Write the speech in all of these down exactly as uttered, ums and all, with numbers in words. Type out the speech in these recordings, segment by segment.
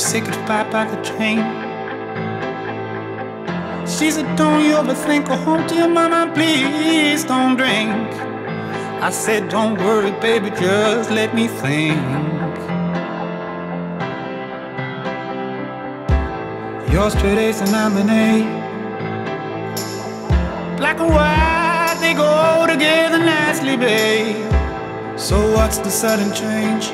say goodbye by the train. She said, don't you ever think, oh dear mama, please don't drink. I said, don't worry baby, just let me think. Your straight A's and I'm an A. Black and white, they go together nicely, babe. So what's the sudden change?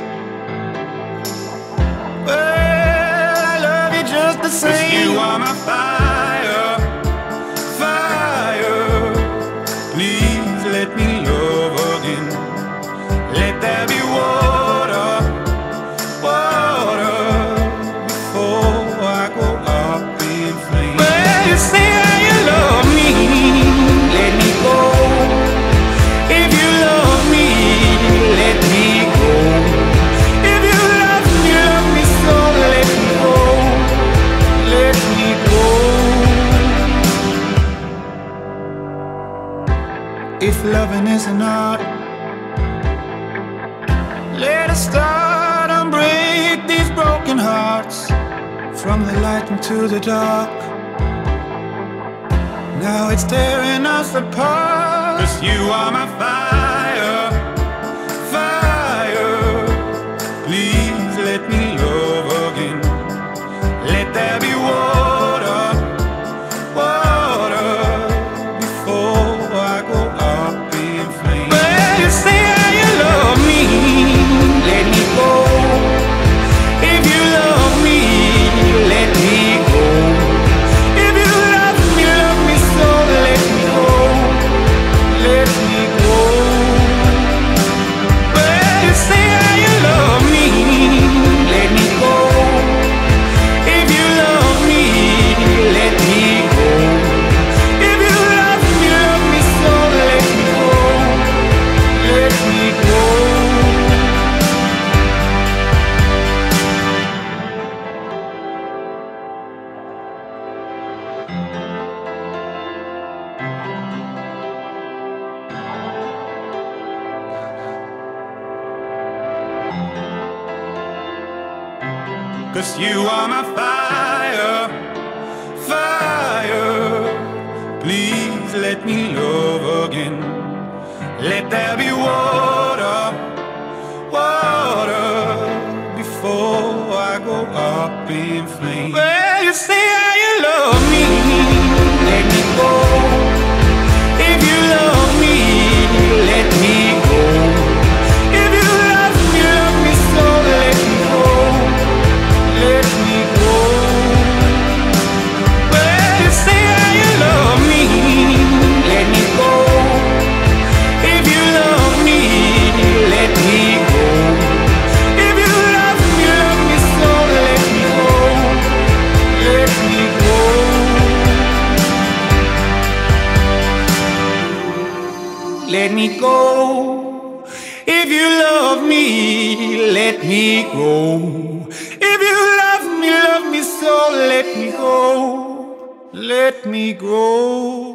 Well, I love you just the same. You are my fire, fire. Please let me love again. Let there be water, water, before I go up in flames. Well, you say how you love me, let me go. If loving is an art, let us start and break these broken hearts. From the light into the dark, now it's tearing us apart. 'Cause you are my fire, fire. Please let me love again. Let there be water, water, before I go up in flames. But you say how you love me, let me go. If you love me, let me go. If you love me, love me so, let me go, let me go. But you say how you love me, let me go. If you love me, let me go. If you love me, love me so, let me go, let me go. Cause you are my fire, fire. Please let me love again. Let there be water, water, before I go up in flames. Well, you say how you love me, let me go. If you love me, let me go. If you love me, love me so, let me go, let me go. Well, you say how you love me, let me go. If you love me, let me go. If you love me, love me so, let me go, let me go. Let me go. If you love me, let me go. If you love me, love me so, let me go, let me go.